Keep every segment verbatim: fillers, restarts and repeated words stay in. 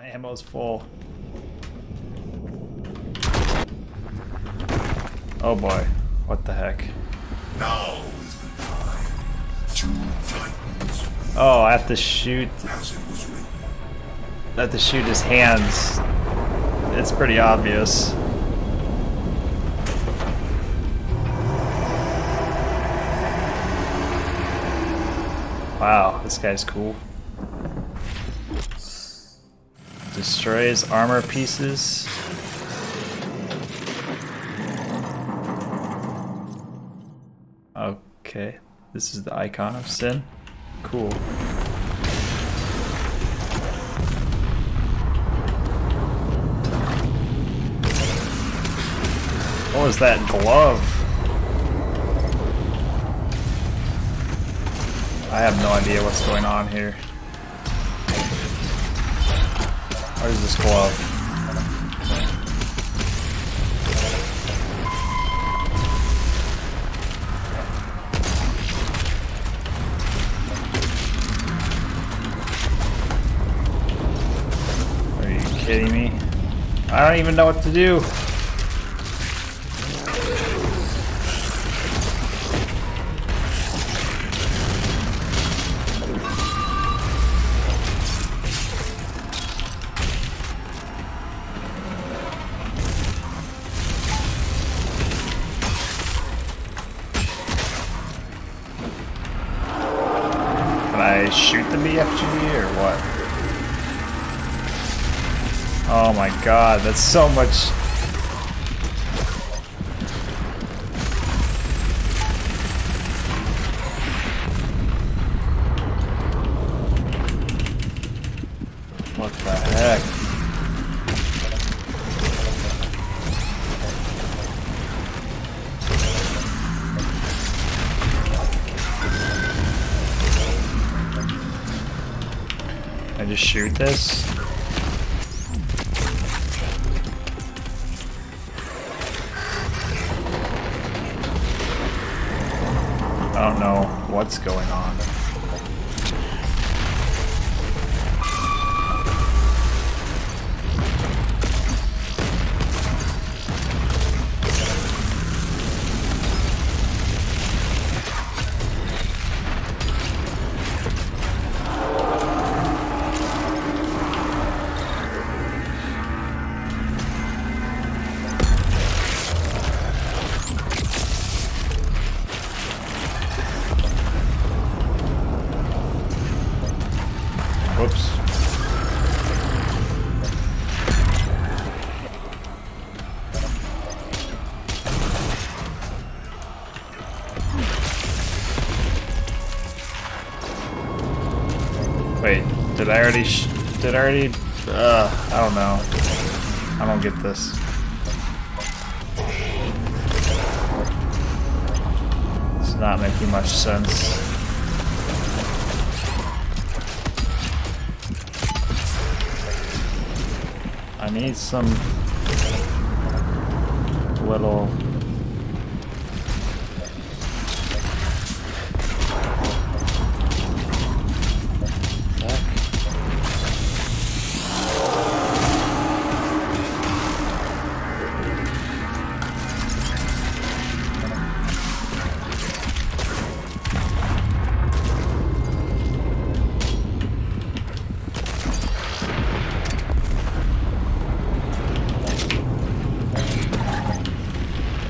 My ammo's full. Oh boy, what the heck? Now is the time to fight. Oh, I have to shoot. I have to shoot his hands. It's pretty obvious. Wow, this guy's cool. Destroys armor pieces. Okay, this is the Icon of Sin. Cool. What was that glove? I have no idea what's going on here. Where's this glove? Are you kidding me? I don't even know what to do. Shoot the B F G or what? Oh my god, that's so much. What the heck? I just shoot this? I don't know what's going on. Whoops. Wait, did I already sh did I already uh I don't know. I don't get this. It's not making much sense. I need some little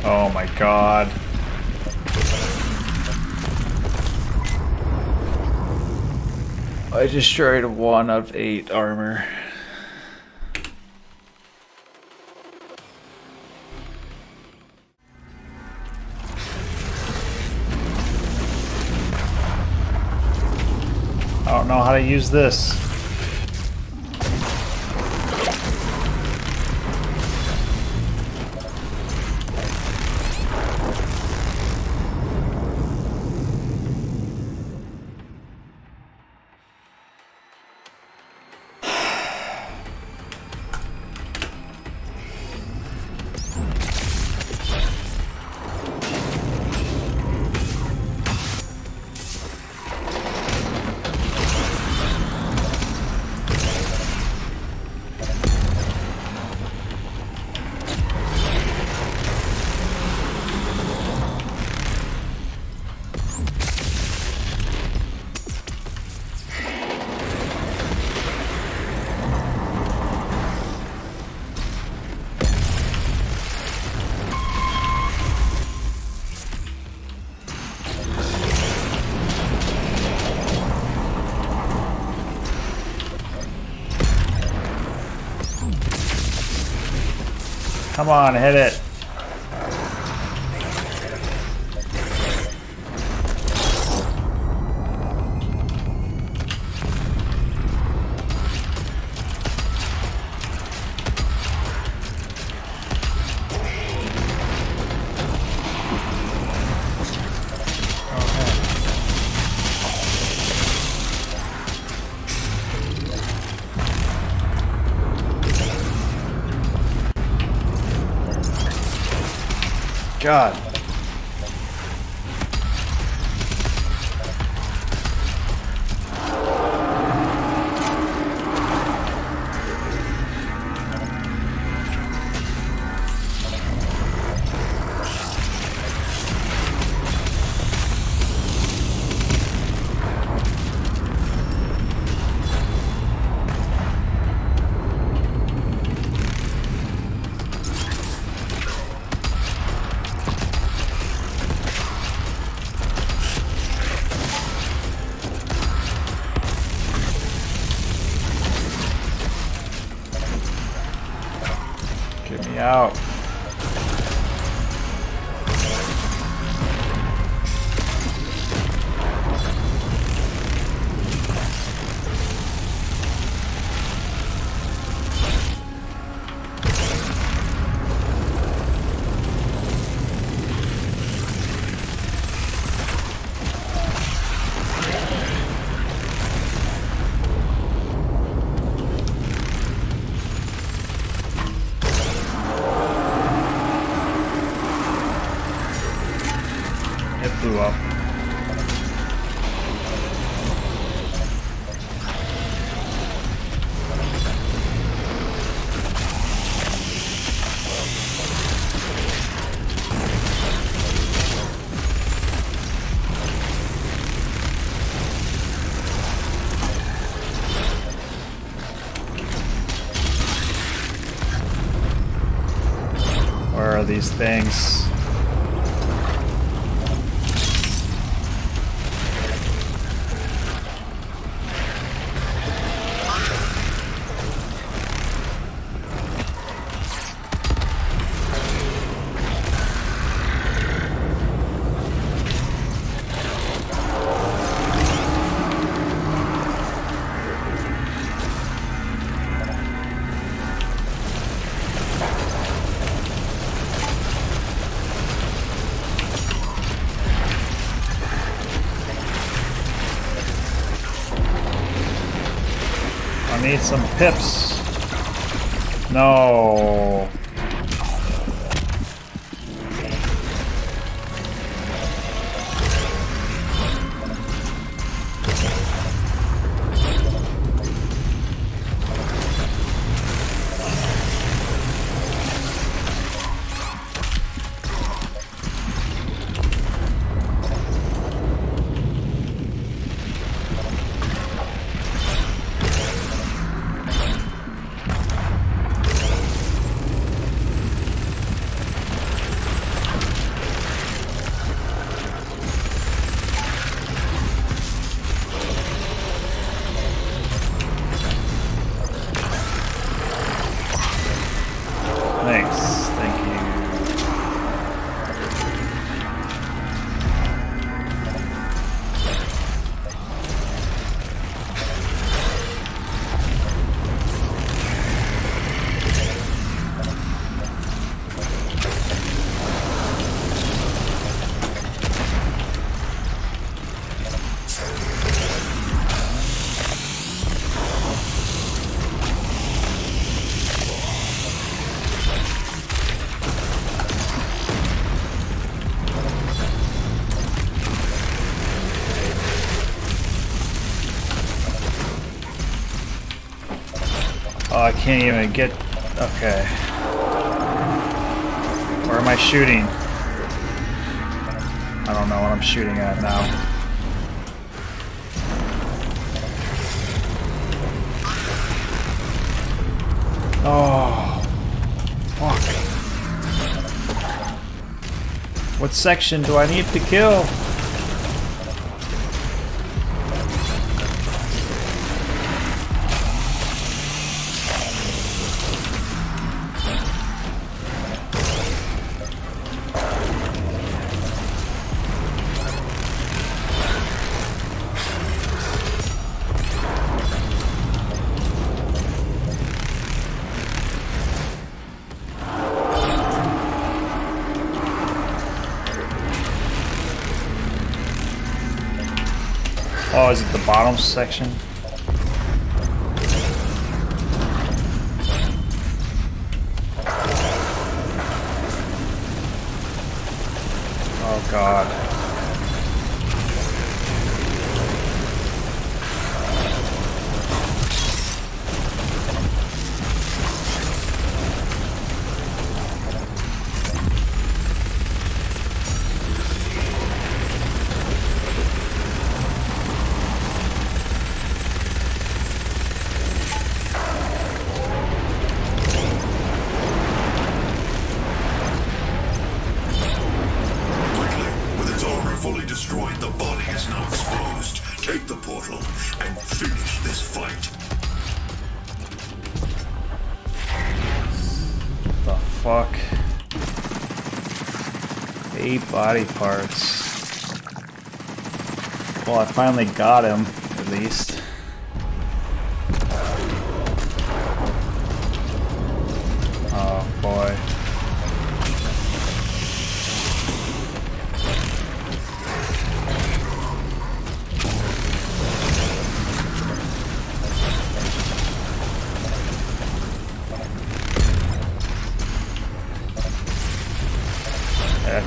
Oh my god. I destroyed one of eight armor. I don't know how to use this. Come on, hit it. God. Out. These things. Need some pips. No. Oh, I can't even get... Okay. Where am I shooting? I don't know what I'm shooting at now. Oh, fuck. What section do I need to kill? Oh, is it the bottom section? Oh God. Body parts. Well, I finally got him, at least. Oh boy.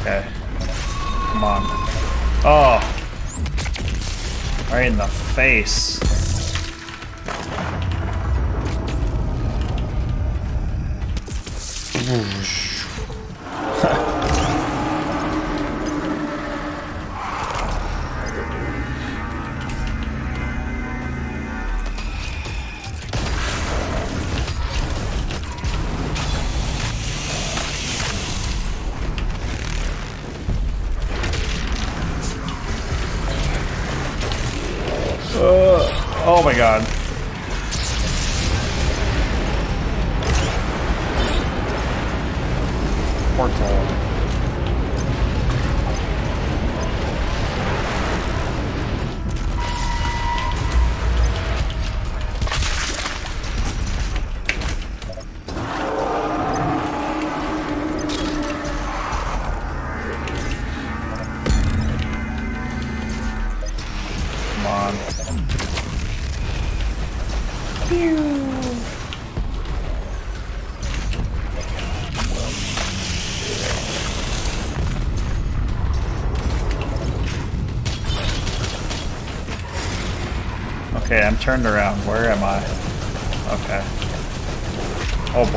Okay. Come on. Oh! Right in the face. Oh my God. Okay, I'm turned around. Where am I? Okay. Oh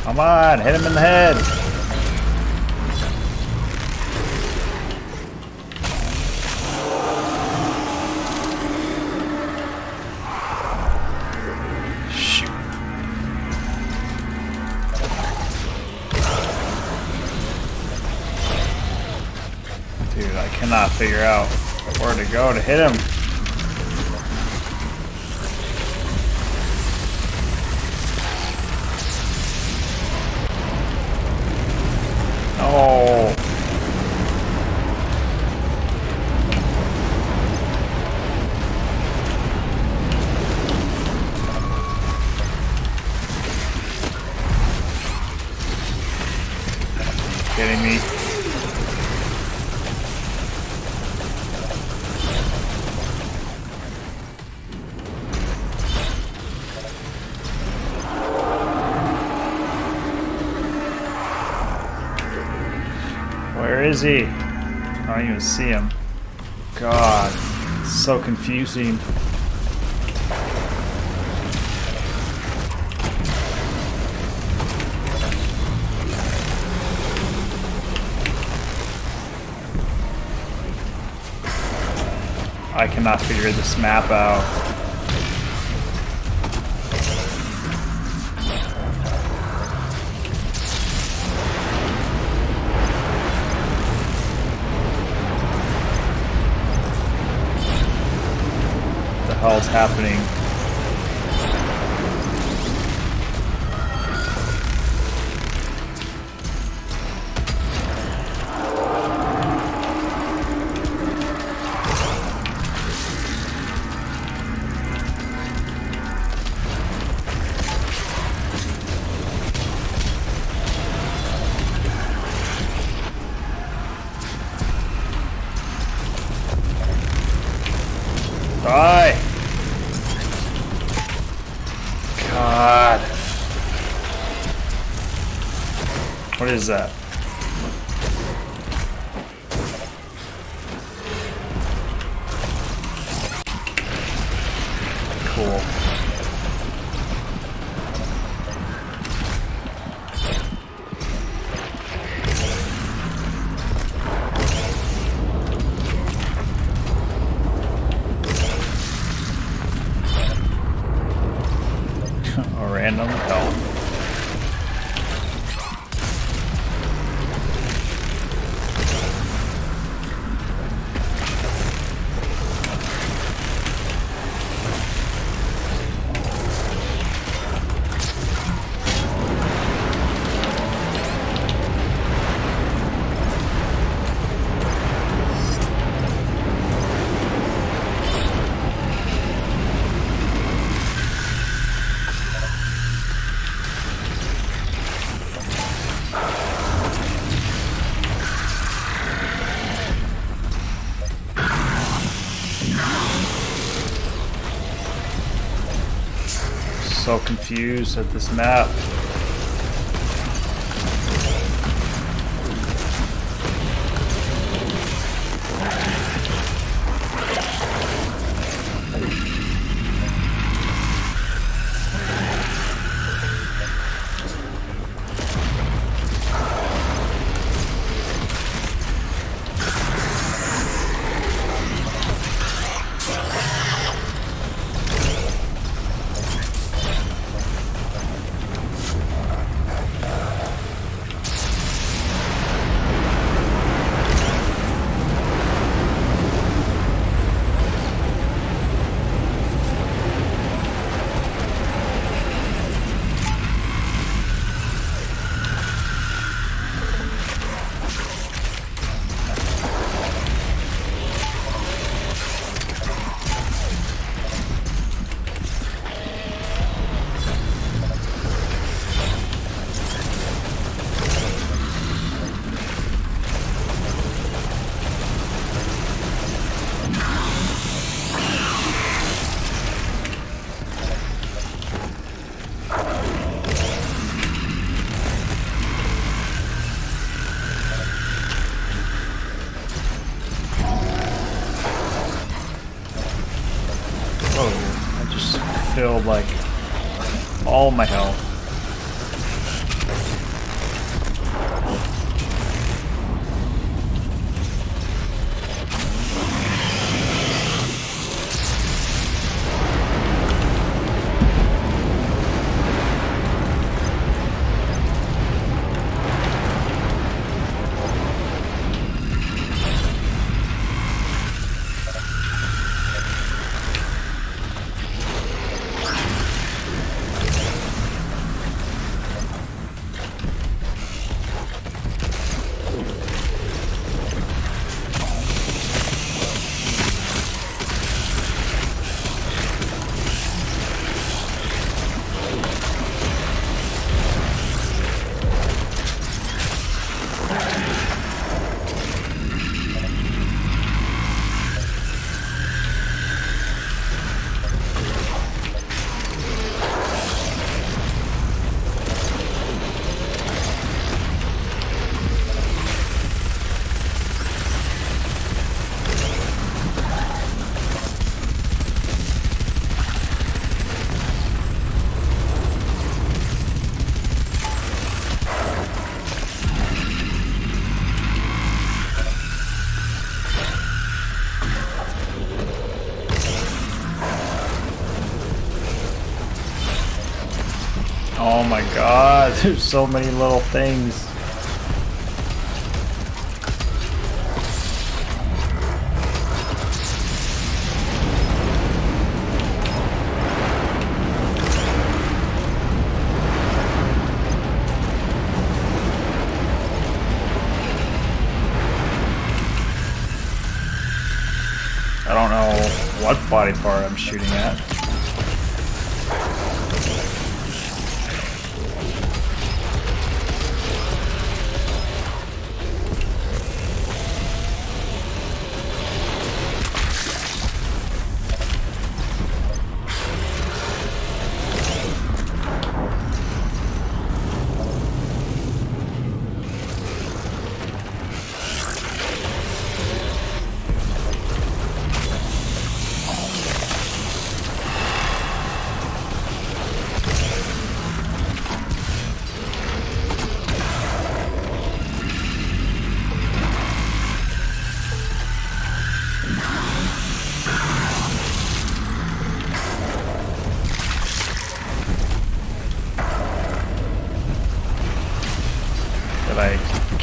boy. Come on, hit him in the head. Cannot figure out where to go to hit him. No. Are you kidding me? Where is he? I don't even see him. God, it's so confusing. I cannot figure this map out. Hell's happening. Die! God. What is that? Cool. So confused at this map. Filled like all my health. Oh my god, there's so many little things. I don't know what body part I'm shooting at.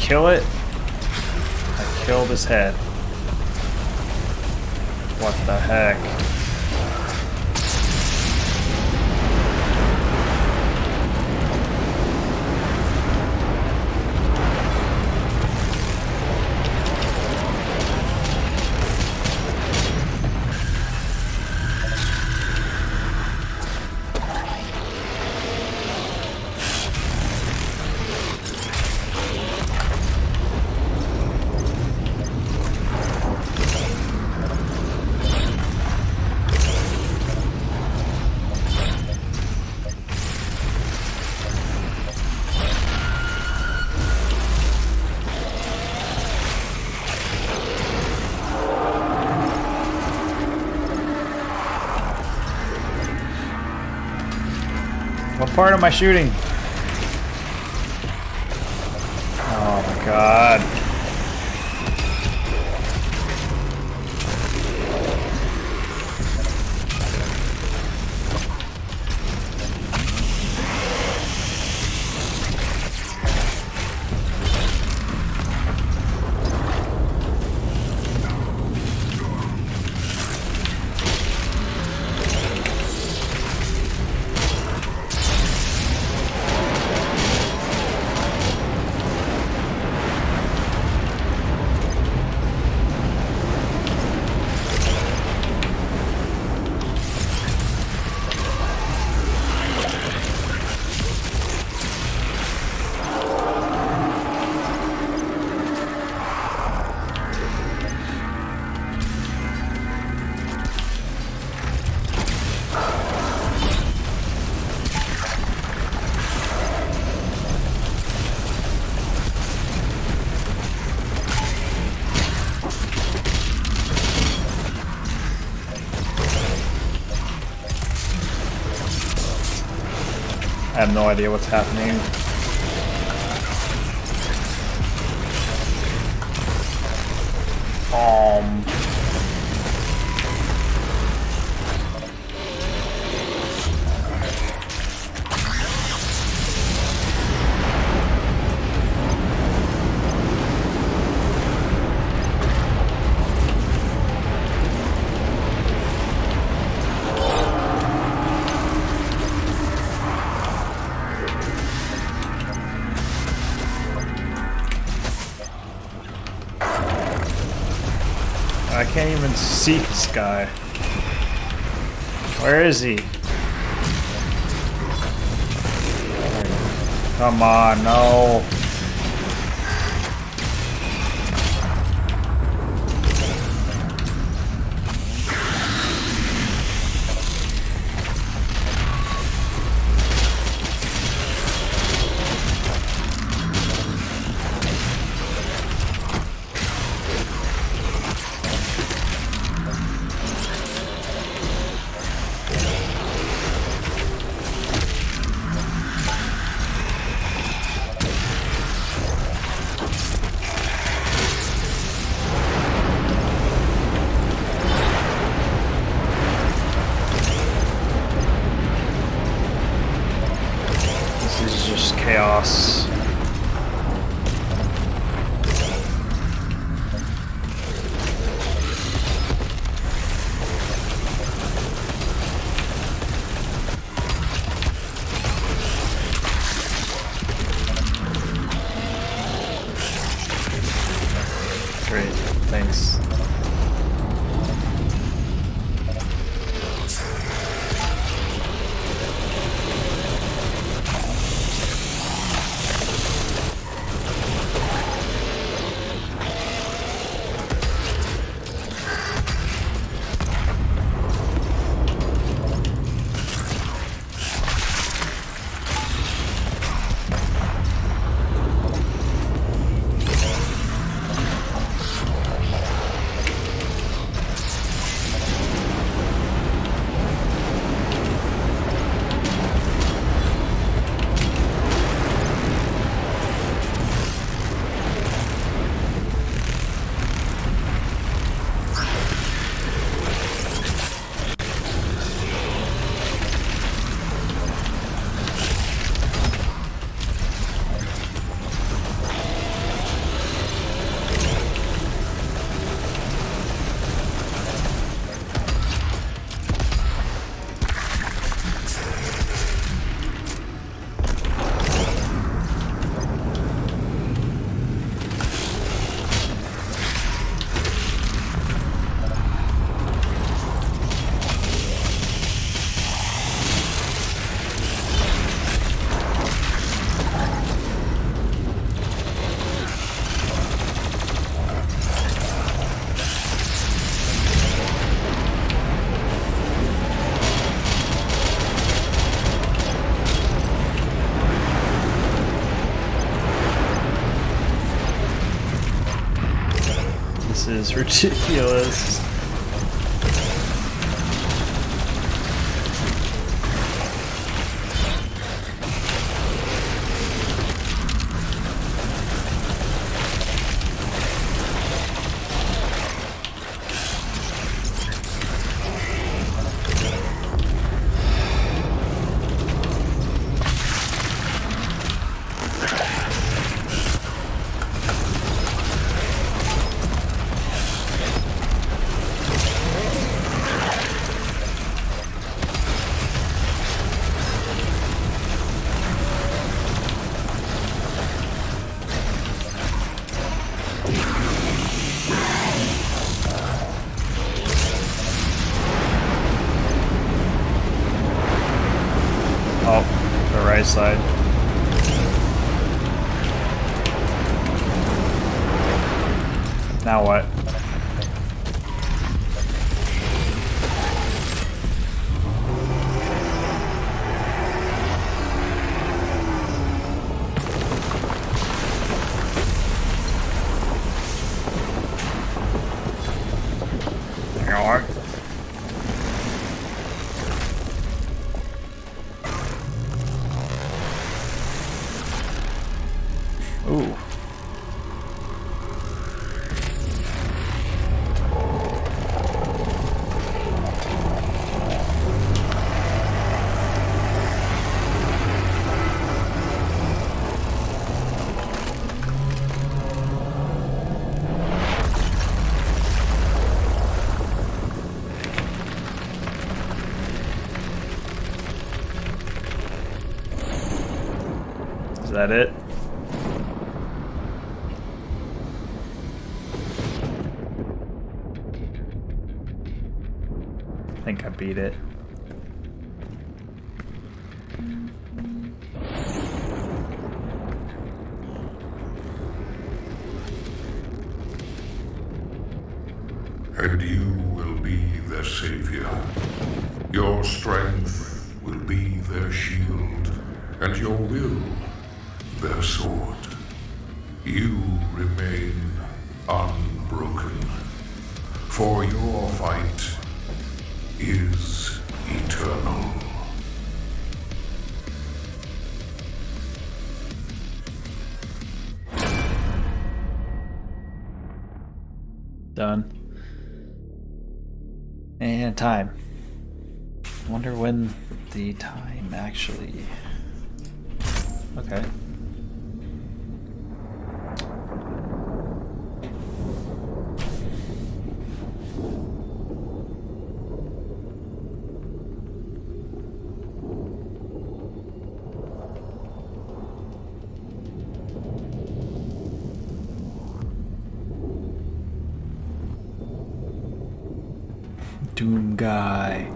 kill it, I killed his head. What the heck? What part am I shooting? Oh my god. I have no idea what's happening. Um. I can't even see this guy. Where is he? Come on, no. Chaos. Great, thanks. ridiculous. Side. Now what? There you are. Ooh. Is that it? I think I beat it. And you will be their savior. Your strength will be their shield, and your will their sword. You remain unbroken, for your fight is eternal. Done. And time. I wonder when the time actually... Okay. Doom guy.